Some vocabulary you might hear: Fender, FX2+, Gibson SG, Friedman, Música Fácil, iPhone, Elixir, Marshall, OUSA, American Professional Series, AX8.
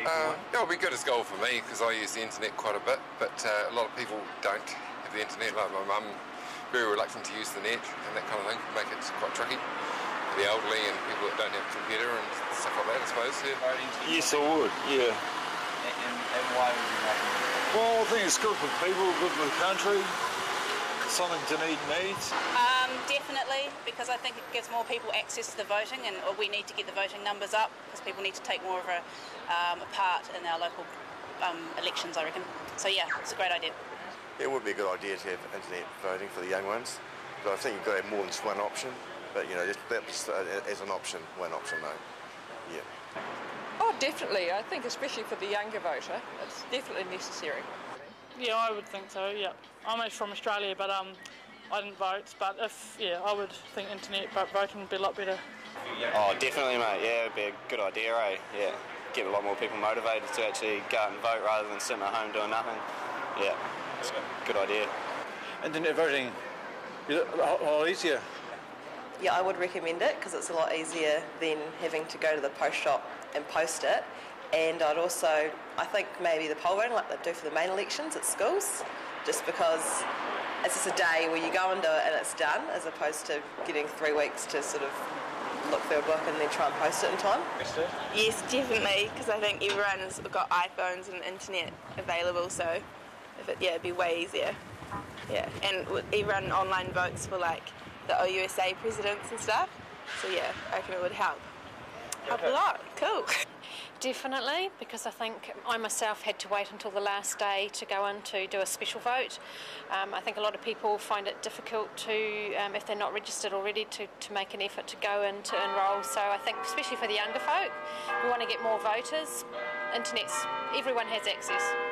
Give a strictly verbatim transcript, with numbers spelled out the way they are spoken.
people? Um, yeah, it'll be good as gold for me because I use the internet quite a bit, but uh, a lot of people don't have the internet. Like my mum, very reluctant to use the net and that kind of thing, make it quite tricky. The elderly and people that don't have a computer and stuff like that, I suppose. Yeah. Yes, I would, yeah. And, and, and why would you make it? Well, I think it's good for people, good for the country, something Dunedin needs. Um, definitely, because I think it gives more people access to the voting, and or we need to get the voting numbers up because people need to take more of a, um, a part in our local um, elections, I reckon. So yeah, it's a great idea. It would be a good idea to have internet voting for the young ones, but I think you've got to have more than just one option. But, you know, just, that was uh, as an option, one option though, yeah. Oh, definitely. I think especially for the younger voter, it's definitely necessary. Yeah, I would think so, yeah. I'm actually from Australia, but um, I didn't vote, but if, yeah, I would think internet voting would be a lot better. Oh, definitely, mate, yeah, it'd be a good idea, eh? Yeah, get a lot more people motivated to actually go out and vote rather than sitting at home doing nothing. Yeah, it's a good idea. Internet voting is a lot easier. Yeah, I would recommend it because it's a lot easier than having to go to the post shop and post it. And I'd also, I think maybe the poll voting, like they do for the main elections at schools, just because it's just a day where you go and do it and it's done, as opposed to getting three weeks to sort of look through a book and then try and post it in time. Yes, definitely, because I think everyone has got iPhones and internet available, so if it, yeah, it'd be way easier. Yeah, and everyone online votes for like the O U S A presidents and stuff, so yeah, I reckon it would help. Help a lot, cool. Definitely, because I think I myself had to wait until the last day to go in to do a special vote. Um, I think a lot of people find it difficult to, um, if they're not registered already, to, to make an effort to go and to enrol. So I think, especially for the younger folk, we want to get more voters. Internet's, everyone has access.